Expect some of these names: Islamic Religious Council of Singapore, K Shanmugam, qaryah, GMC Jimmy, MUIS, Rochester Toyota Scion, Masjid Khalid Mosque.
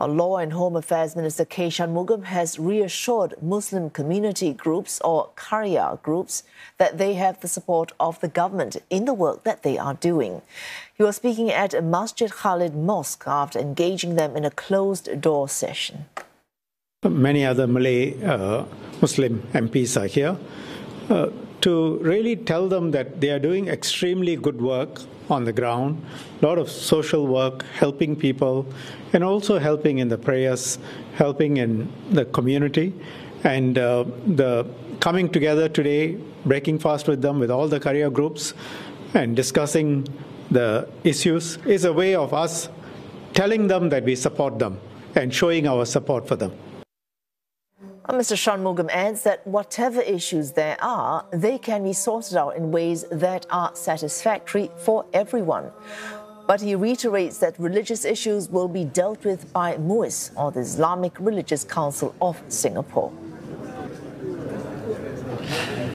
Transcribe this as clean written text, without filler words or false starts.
Our Law and Home Affairs Minister K Shanmugam has reassured Muslim community groups or qaryah groups that they have the support of the government in the work that they are doing. He was speaking at Masjid Khalid Mosque after engaging them in a closed-door session. Many other Malay Muslim MPs are here to really tell them that they are doing extremely good work on the ground, a lot of social work, helping people, and also helping in the prayers, helping in the community. And the coming together today, breaking fast with them, with all the qaryah groups, and discussing the issues is a way of us telling them that we support them and showing our support for them. Mr. Shanmugam adds that whatever issues there are, they can be sorted out in ways that are satisfactory for everyone. But he reiterates that religious issues will be dealt with by MUIS, or the Islamic Religious Council of Singapore.